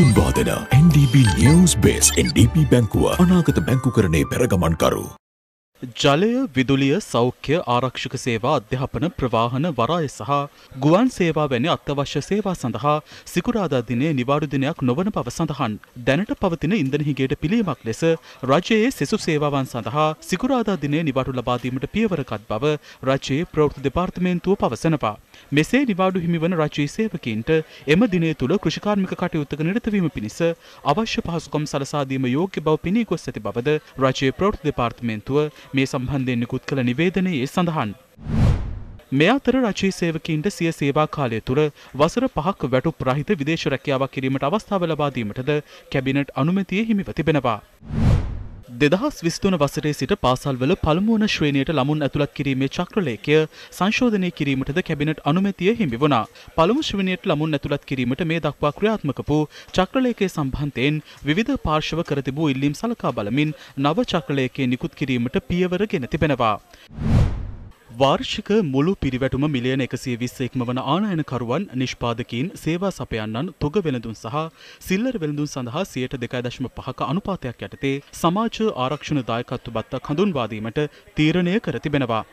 හඳුන්වාදෙන NDB News Base NDB බැංකුව අනාගත බැංකුකරණයේ පෙරගමන්කරු. ජලය, විදුලිය, සෞඛ්‍ය, ආරක්ෂක සේවා, අධ්‍යාපන, ප්‍රවාහන, වරාය සහ ගුවන් සේවා වැනි අත්‍යවශ්‍ය සේවා සඳහා සිකුරාදා දිනේ නිවාඩු දිනයක් නොවන බව සඳහන්. දැනට පවතින ඉන්ධන හිඟයට පිළියමක් ලෙස රජයේ සෙසු සේවාවන් සඳහා සිකුරාදා දිනේ නිවාඩු ලබා දීමට පියවරකත් බව රජයේ ප්‍රවෘත්ති දෙපාර්තමේන්තුව පවසනවා. මෙසේ නිවාඩු හිමිවන රජයේ සේවකීන්ට එම දිනය තුළ කෘෂිකාර්මික කටයුත්තක නිරතවීම පිණිස අවශ්‍ය පහසුකම් සලසා දීම යෝග්‍ය බව පෙනී ගොස් ඇති බවද රජයේ ප්‍රවෘත්ති දෙපාර්තමේන්තුව මේ සම්බන්ධයෙන් නිකුත් කළ නිවේදනයේ සඳහන්. මේ අතර රජයේ සේවකීන්ට සිය සේවා කාලය තුළ වසර 5ක් වැටුප් රහිත විදේශ රැකියාවක් කිරීමට අවස්ථාව ලබා දීමටද කැබිනට් අනුමැතිය හිමිව තිබෙනවා. 2023 වසරේ සිට පාසල්වල පළමු වන ශ්‍රේණියට ළමුන් ඇතුළත් කිරීමේ චක්‍රලේඛය සංශෝධනය කිරීමටද කැබිනට් අනුමැතිය හිමි වුණා. පළමු ශ්‍රේණියට ළමුන් ඇතුළත් කිරීමට මේ දක්වා ක්‍රියාත්මක වූ චක්‍රලේඛයේ සම්බන්ධයෙන් විවිධ පාර්ශව කර තිබූ ඉල්ලීම් සලකා බලමින් නව චක්‍රලේඛය නිකුත් කිරීමට පියවර ගෙන තිබෙනවා. වාර්ෂික මුළු පිරිවැටුම මිලියන 120 ඉක්මවන ආනයනකරුවන්, නිෂ්පාදකීන්, සේවා සපයන්නන්, තොග වෙළඳුන් සහ සිල්ලර වෙළඳුන් සඳහා 2.5% අනුපාතයක් යටතේ සමාජ ආරක්ෂණ දායකත්ව බත්තා හඳුන්වා දීමට තීරණය කර තිබෙනවා.